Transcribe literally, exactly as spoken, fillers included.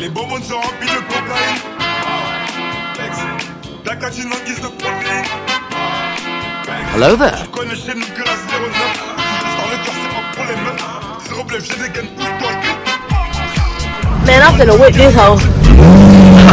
Les bonbons sont remplis de cocaïne. La catine en guise de protéine. Hello there. Je connaissais Nicolas zéro neuf. Dans le corps, c'est pas pour les meufs. Je reblève, j'ai des gaines pour toi. Man, I've been a witness, ho.